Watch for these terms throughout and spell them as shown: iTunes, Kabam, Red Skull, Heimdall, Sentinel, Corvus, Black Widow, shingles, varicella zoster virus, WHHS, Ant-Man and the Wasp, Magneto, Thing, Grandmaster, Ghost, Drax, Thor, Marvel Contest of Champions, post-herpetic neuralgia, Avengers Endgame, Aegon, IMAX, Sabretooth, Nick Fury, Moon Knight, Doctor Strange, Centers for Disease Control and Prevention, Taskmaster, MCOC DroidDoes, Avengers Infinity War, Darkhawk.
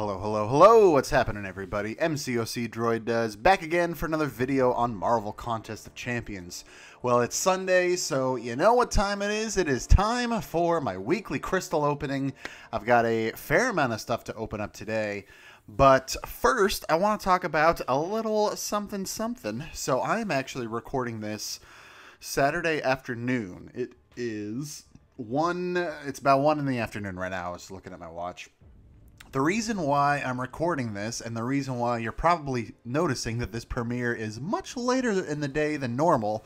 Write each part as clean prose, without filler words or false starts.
Hello, hello, hello, what's happening everybody? MCOC DroidDoes back again for another video on Marvel Contest of Champions. Well, it's Sunday, so you know what time it is. It is time for my weekly crystal opening. I've got a fair amount of stuff to open up today. But first, I want to talk about a little something. So I'm actually recording this Saturday afternoon. It is about 1 in the afternoon right now. I was looking at my watch. The reason why I'm recording this, and the reason why you're probably noticing that this premiere is much later in the day than normal,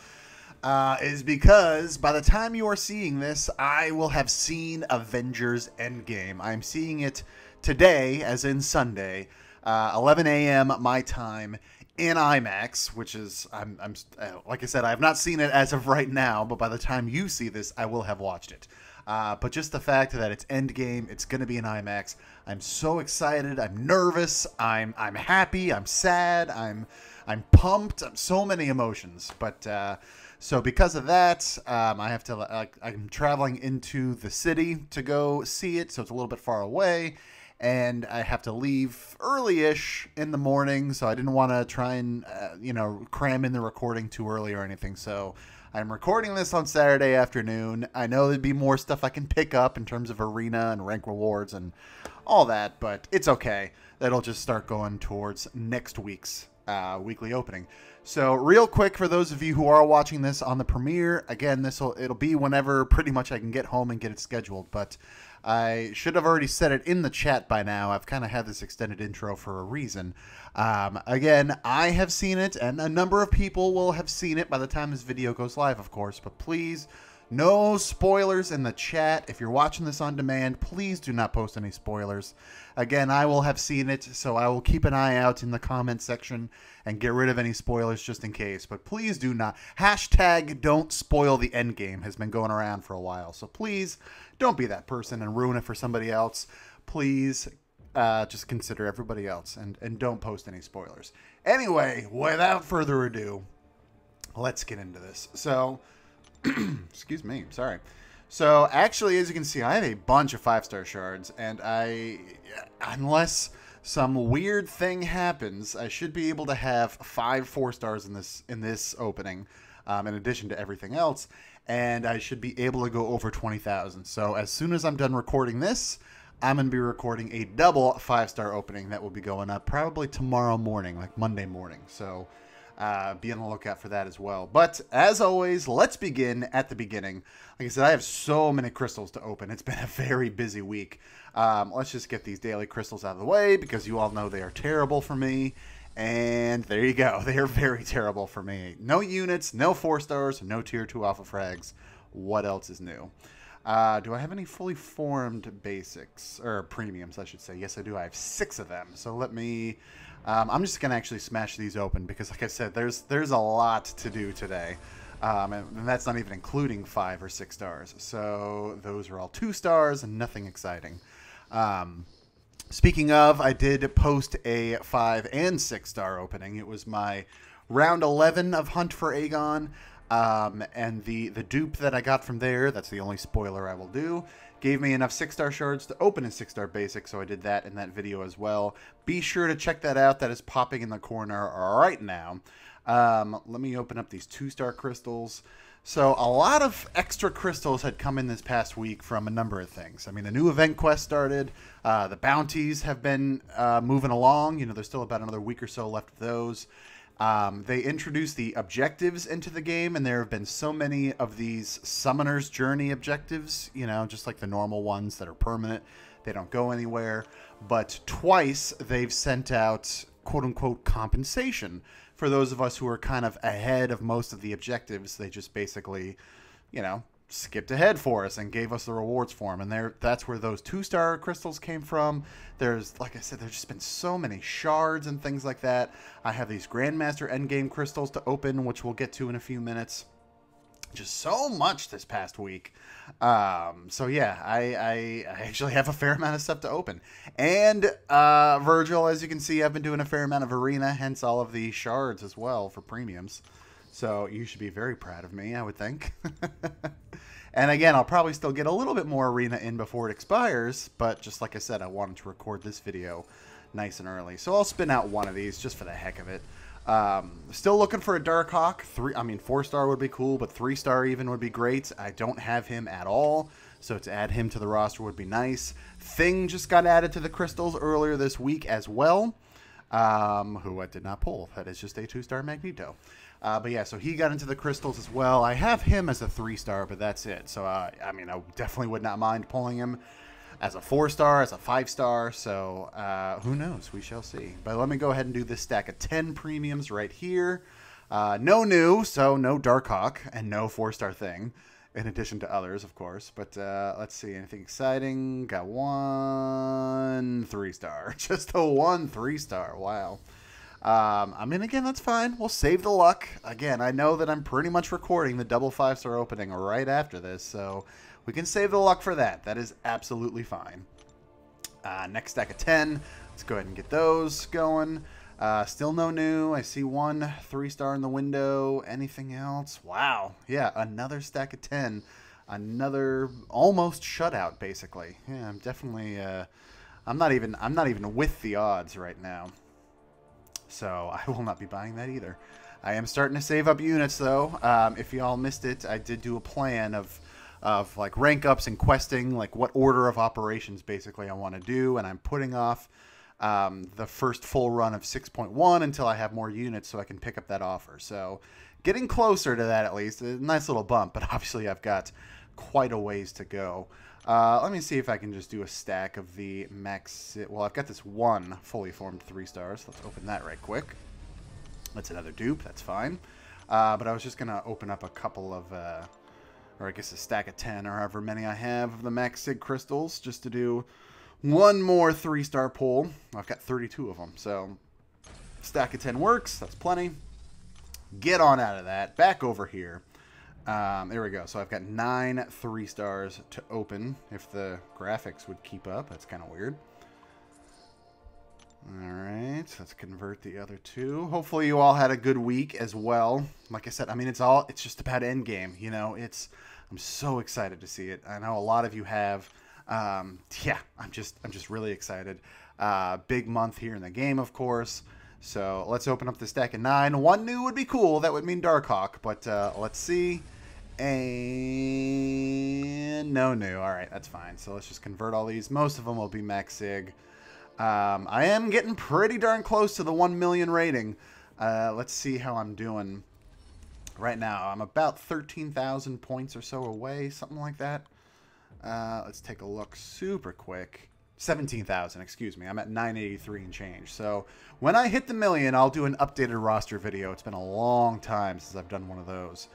is because by the time you are seeing this, I will have seen Avengers Endgame. I'm seeing it today, as in Sunday, 11 a.m. my time, in IMAX, which is, like I said, I have not seen it as of right now, but by the time you see this, I will have watched it. But just the fact that it's Endgame, it's going to be an IMAX. I'm so excited. I'm nervous. I'm happy. I'm sad. I'm pumped. I'm so many emotions. But so because of that, I have to. I'm traveling into the city to go see it, so it's a little bit far away, and I have to leave early-ish in the morning. So I didn't want to try and cram in the recording too early or anything. So I'm recording this on Saturday afternoon. I know there'd be more stuff I can pick up in terms of arena and rank rewards and all that, but it's okay. That'll just start going towards next week's weekly opening. So real quick, for those of you who are watching this on the premiere, again, it'll be whenever pretty much I can get home and get it scheduled, but I should have already said it in the chat by now. I've kind of had this extended intro for a reason. Again, I have seen it, and a number of people will have seen it by the time this video goes live, of course. But please, no spoilers in the chat. If you're watching this on demand, please do not post any spoilers. Again, I will have seen it, so I will keep an eye out in the comment section and get rid of any spoilers just in case. But please do not. Hashtag don't spoil the Endgame has been going around for a while. So please don't be that person and ruin it for somebody else. Please just consider everybody else and don't post any spoilers. Anyway, without further ado, let's get into this. So, excuse me, sorry. So actually, as you can see, I have a bunch of 5-star shards, and unless some weird thing happens, I should be able to have 5 4-stars in this opening, in addition to everything else, and I should be able to go over 20,000. So as soon as I'm done recording this, I'm going to be recording a double 5-star opening that will be going up probably tomorrow morning, like Monday morning. So be on the lookout for that as well. But as always, let's begin at the beginning. Like I said, I have so many crystals to open. It's been a very busy week. Let's just get these daily crystals out of the way, because you all know they are terrible for me. And there you go. They are very terrible for me. No units, no 4-stars, no tier 2 alpha frags. What else is new? Do I have any fully formed basics, or premiums, I should say? Yes, I do. I have 6 of them. So let me... I'm just going to actually smash these open, because, like I said, there's a lot to do today. And that's not even including 5 or 6 stars. So those are all 2 stars and nothing exciting. Speaking of, I did post a 5- and 6-star opening. It was my round 11 of Hunt for Aegon. And the dupe that I got from there, that's the only spoiler I will do, gave me enough 6-star shards to open a 6-star basic, so I did that in that video as well. Be sure to check that out. That is popping in the corner right now. Let me open up these 2-star crystals. So a lot of extra crystals had come in this past week from a number of things. I mean, the new event quest started. The bounties have been moving along. You know, there's still about another week or so left of those. They introduced the objectives into the game, and there have been so many of these Summoner's Journey objectives, you know, just like the normal ones that are permanent. They don't go anywhere. But twice they've sent out, quote-unquote, compensation for those of us who are kind of ahead of most of the objectives. They just basically, you know, skipped ahead for us and gave us the rewards for them. And that's where those 2-star crystals came from. There's, like I said, there's just been so many shards and things like that. I have these Grandmaster Endgame crystals to open, which we'll get to in a few minutes. Just so much this past week. So yeah, I actually have a fair amount of stuff to open. And Virgil, as you can see, I've been doing a fair amount of arena, hence all of the shards as well for premiums. So you should be very proud of me, I would think. And again, I'll probably still get a little bit more arena in before it expires, but just like I said, I wanted to record this video nice and early. So I'll spin out one of these just for the heck of it. Still looking for a Darkhawk. 4-star would be cool, but 3-star even would be great. I don't have him at all, so to add him to the roster would be nice. Thing just got added to the crystals earlier this week as well, who I did not pull. That is just a 2-star Magneto. But yeah, so he got into the crystals as well. I have him as a 3-star, but that's it. So, I mean, I definitely would not mind pulling him as a 4-star, as a 5-star. So, who knows? We shall see. But let me go ahead and do this stack of 10 premiums right here. No new, so no Darkhawk and no 4-star Thing, in addition to others, of course. But let's see, anything exciting? Got one 3-star. Just a 1 3-star. Wow. I mean, again, that's fine. We'll save the luck. Again, I know that I'm pretty much recording the double 5-star opening right after this, so we can save the luck for that. That is absolutely fine. Next stack of 10. Let's go ahead and get those going. Still no new. I see one 3-star in the window. Anything else? Wow. Yeah, another stack of 10. Another almost shutout, basically. Yeah, I'm definitely. I'm not even with the odds right now. So I will not be buying that either. I am starting to save up units, though. If you all missed it, I did do a plan of like rank ups and questing, like what order of operations basically I want to do, and I'm putting off the first full run of 6.1 until I have more units so I can pick up that offer. So getting closer to that at least. A nice little bump, but obviously I've got quite a ways to go. Let me see if I can just do a stack of the max. Well, I've got this one fully formed 3-stars. Let's open that right quick. That's another dupe. That's fine. But I was just going to open up a couple of, or I guess a stack of 10 or however many I have of the max sig crystals just to do one more 3-star pull. I've got 32 of them. So stack of 10 works. That's plenty. Get on out of that. Back over here. There we go. So I've got 9 3-stars to open if the graphics would keep up. That's kind of weird. All right, so let's convert the other two. Hopefully you all had a good week as well. Like I said, I mean, it's just about Endgame, you know. I'm so excited to see it. I know a lot of you have. Yeah, I'm just really excited. Big month here in the game, of course. So let's open up the stack of 9. One new would be cool. That would mean Darkhawk, but let's see. And no new. All right, that's fine. So let's just convert all these. Most of them will be max sig. I am getting pretty darn close to the 1 million rating. Let's see how I'm doing right now. I'm about 13,000 points or so away, something like that. Let's take a look super quick. 17,000, excuse me. I'm at 983 and change. So when I hit the million, I'll do an updated roster video. It's been a long time since I've done one of those.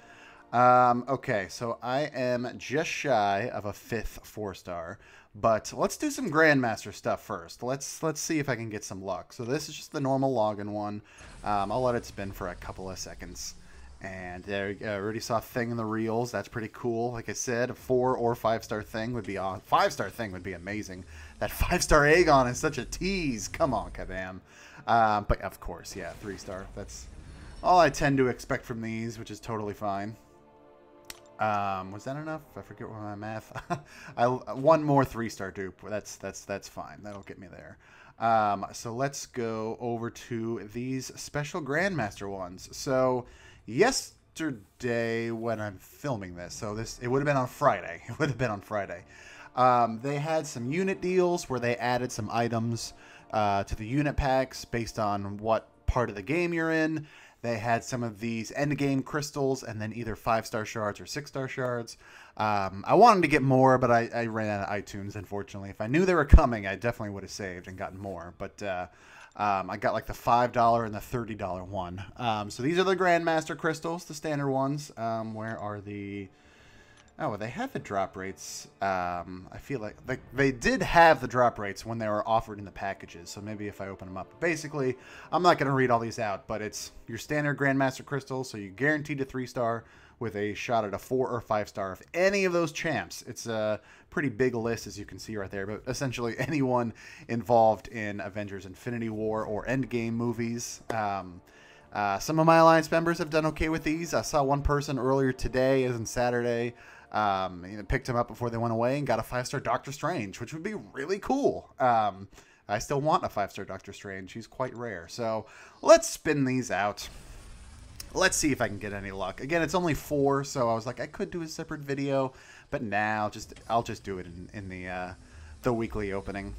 Okay, so I am just shy of a 5th 4-star, but let's do some Grandmaster stuff first. Let's see if I can get some luck. So this is just the normal login one. I'll let it spin for a couple of seconds. And there, I already saw Thing in the reels. That's pretty cool. Like I said, a 4- or 5-star Thing would be on. 5-star Thing would be amazing. That 5-star Aegon is such a tease. Come on, Kabam. But of course, yeah, 3-star. That's all I tend to expect from these, which is totally fine. Was that enough? I forget what my math. One more 3-star dupe. That's fine. That'll get me there. So let's go over to these special Grandmaster ones. So. Yesterday when I'm filming this, so it would have been on Friday. It would have been on Friday. They had some unit deals where they added some items to the unit packs based on what part of the game you're in. They had some of these endgame crystals and then either 5-star shards or 6-star shards. I wanted to get more, but I ran out of iTunes, unfortunately. If I knew they were coming, I definitely would have saved and gotten more. But I got like the $5 and the $30 one. So these are the Grandmaster crystals, the standard ones. Where are the... Oh, well, they have the drop rates. I feel like they did have the drop rates when they were offered in the packages. So maybe if I open them up. Basically, I'm not going to read all these out, but it's your standard Grandmaster crystals. So you're guaranteed a 3-star with a shot at a 4- or 5-star of any of those champs. It's a pretty big list, as you can see right there, but essentially anyone involved in Avengers Infinity War or Endgame movies. Some of my Alliance members have done okay with these. I saw one person earlier today, as in Saturday, You know, picked him up before they went away and got a 5-star Doctor Strange, which would be really cool. I still want a 5-star Doctor Strange. He's quite rare. So let's spin these out. Let's see if I can get any luck. Again, it's only 4, so I was like, I could do a separate video, but nah, I'll just do it in the weekly opening.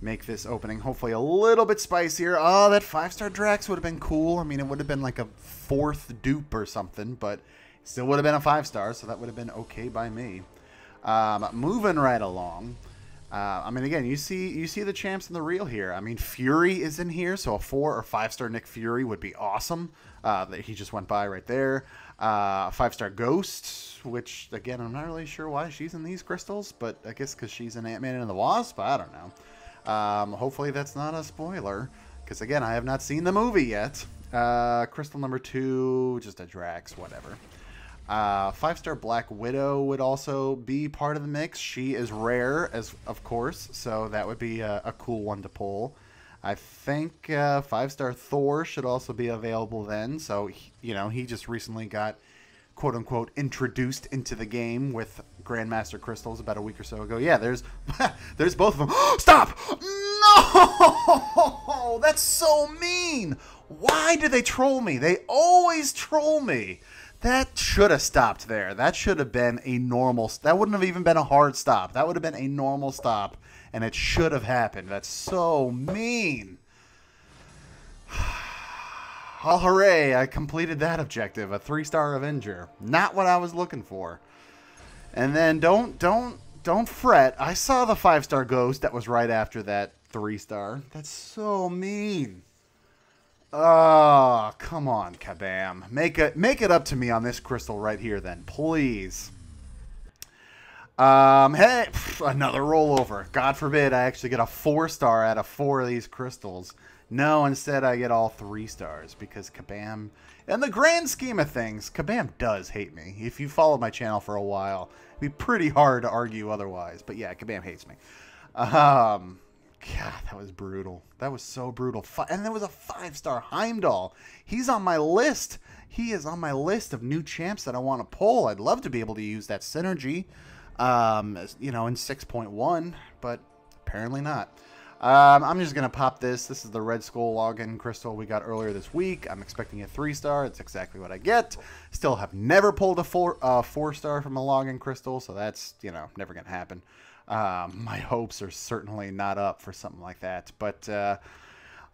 Make this opening hopefully a little bit spicier. Oh, that 5-star Drax would have been cool. I mean, it would have been like a 4th dupe or something, but still would have been a 5-star, so that would have been okay by me. Moving right along. I mean, again, you see the champs in the reel here. I mean, Fury is in here, so a 4- or 5-star Nick Fury would be awesome. That he just went by right there. A 5-star Ghost, which, again, I'm not really sure why she's in these crystals, but I guess because she's in Ant-Man and the Wasp? I don't know. Hopefully that's not a spoiler, because, again, I have not seen the movie yet. Crystal number 2, just a Drax, whatever. 5-star Black Widow would also be part of the mix. She is rare, as of course, so that would be a cool one to pull. I think 5-star Thor should also be available then. So, you know, he just recently got, quote-unquote, introduced into the game with Grandmaster crystals about a week or so ago. Yeah, there's both of them. Stop! No! That's so mean! Why do they troll me? They always troll me. That should have stopped there. That should have been a normal... That wouldn't have even been a hard stop. That would have been a normal stop, and it should have happened. That's so mean. Oh, hooray. I completed that objective. A 3-star Avenger. Not what I was looking for. And then don't fret. I saw the 5-star Ghost that was right after that 3-star. That's so mean. Oh, come on, Kabam. Make it up to me on this crystal right here then, please. Hey, another rollover. God forbid I actually get a 4-star out of 4 of these crystals. No, instead I get all 3-stars because Kabam, in the grand scheme of things, Kabam does hate me. If you followed my channel for a while, it'd be pretty hard to argue otherwise. But yeah, Kabam hates me. God, that was brutal. That was so brutal. And there was a 5-star Heimdall. He's on my list. He is on my list of new champs that I want to pull. I'd love to be able to use that synergy, you know, in 6.1, but apparently not. I'm just going to pop this. This is the Red Skull login crystal we got earlier this week. I'm expecting a 3-star. It's exactly what I get. Still have never pulled a 4-star from a login crystal, so that's, you know, never going to happen. My hopes are certainly not up for something like that, but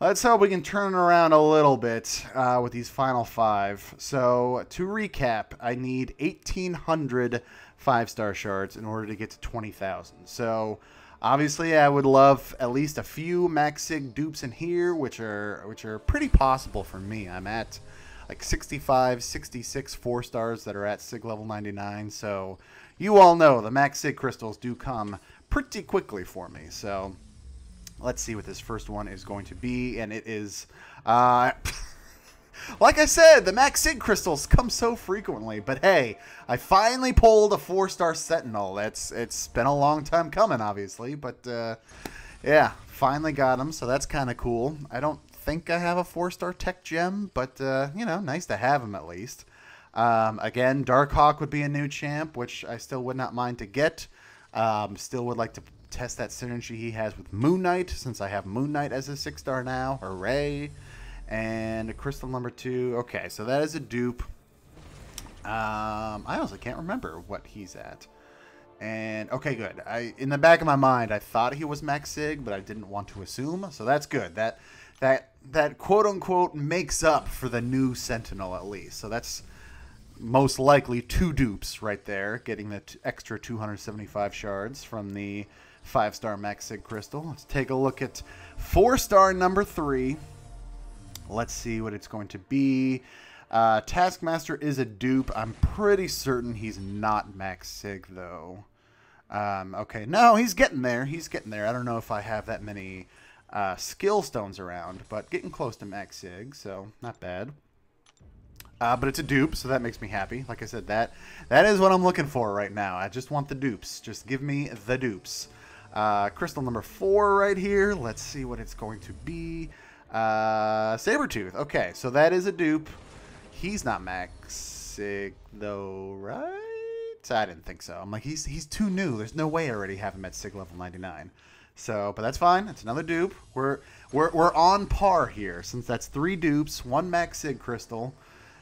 let's hope we can turn it around a little bit with these final 5. So to recap, I need 1,800 5-star shards in order to get to 20,000. So obviously, I would love at least a few max sig dupes in here, which are pretty possible for me. I'm at like 65, 66 4-stars that are at sig level 99. So you all know the max sig crystals do come pretty quickly for me. So let's see what this first one is going to be. And it is, like I said, the max sig crystals come so frequently. But hey, I finally pulled a 4-star Sentinel. It's been a long time coming, obviously. But yeah, finally got him. So that's kind of cool. I don't think I have a 4-star tech gem, but, you know, nice to have him at least. Again, Darkhawk would be a new champ, which I still would not mind to get. Still would like to test that synergy he has with Moon Knight, since I have Moon Knight as a 6-star now. Hooray. And crystal number 2. Okay, so that is a dupe. I also can't remember what he's at. And, okay, good. In the back of my mind, I thought he was max sig, but I didn't want to assume. So that's good. That quote-unquote makes up for the new Sentinel at least. So that's... most likely 2 dupes right there, getting the extra 275 shards from the 5-star max sig crystal. Let's take a look at 4-star number 3. Let's see what it's going to be. Taskmaster is a dupe. I'm pretty certain he's not max sig though. Okay, no, he's getting there. He's getting there. I don't know if I have that many skill stones around, but getting close to max sig, so not bad. But it's a dupe, so that makes me happy. Like I said, that is what I'm looking for right now. I just want the dupes. Just give me the dupes. Crystal number 4 right here. Let's see what it's going to be. Sabretooth. Okay, so that is a dupe. He's not max sig though, right? So I didn't think so. I'm like, he's too new. There's no way I already have him at SIG level 99. So, but that's fine. That's another dupe. We're on par here, since that's 3 dupes, 1 max SIG crystal.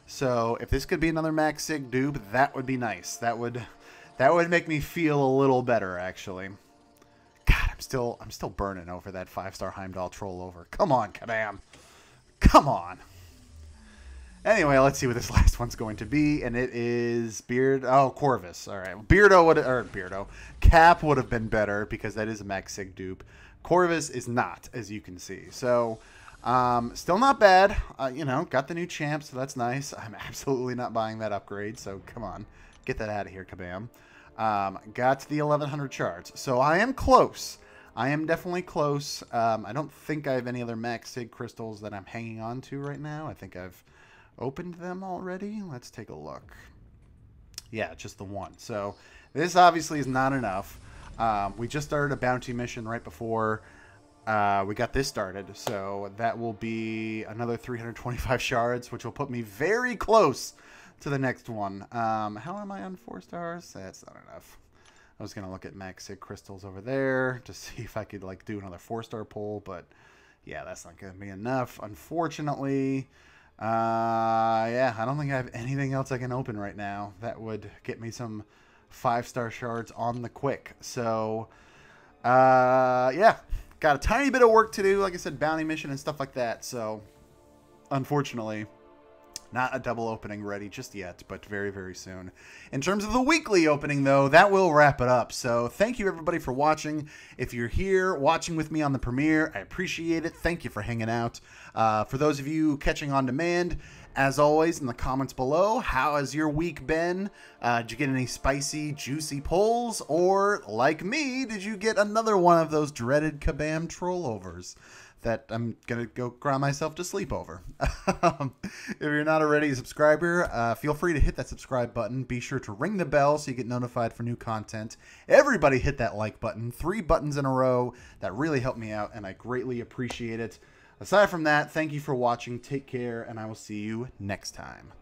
So if this could be another max SIG dupe, that would be nice. That would make me feel a little better, actually. God, I'm still burning over that 5-star Heimdall troll over. Come on, Kabam. Come on. Anyway, let's see what this last one's going to be, and it is Corvus. All right, Cap would have been better because that is a max sig dupe. Corvus is not, as you can see. So, still not bad. You know, got the new champ, so that's nice. I'm absolutely not buying that upgrade, so come on, get that out of here, Kabam. Got to the 1100 shards, so I am close. I am definitely close. I don't think I have any other max sig crystals that I'm hanging on to right now. I think I've opened them already. Let's take a look. Yeah, just the one. So this obviously is not enough. We just started a bounty mission right before we got this started, so that will be another 325 shards, which will put me very close to the next one. How am I on 4 stars? That's not enough. I was gonna look at max sig crystals over there to see if I could like do another 4-star pull, but yeah, that's not gonna be enough, unfortunately. Yeah, I don't think I have anything else I can open right now that would get me some 5-star shards on the quick. So, yeah, got a tiny bit of work to do. Like I said, bounty mission and stuff like that. So, unfortunately, not a double opening ready just yet, but very, very soon. In terms of the weekly opening, though, that will wrap it up. So thank you, everybody, for watching. If you're here watching with me on the premiere, I appreciate it. Thank you for hanging out. For those of you catching on demand, as always, in the comments below, how has your week been? Did you get any spicy, juicy polls? Or, like me, did you get another one of those dreaded Kabam trollovers that I'm going to go cry myself to sleep over? If you're not already a subscriber, feel free to hit that subscribe button. Be sure to ring the bell so you get notified for new content. Everybody hit that like button. 3 buttons in a row. That really helped me out, and I greatly appreciate it. Aside from that, thank you for watching. Take care, and I will see you next time.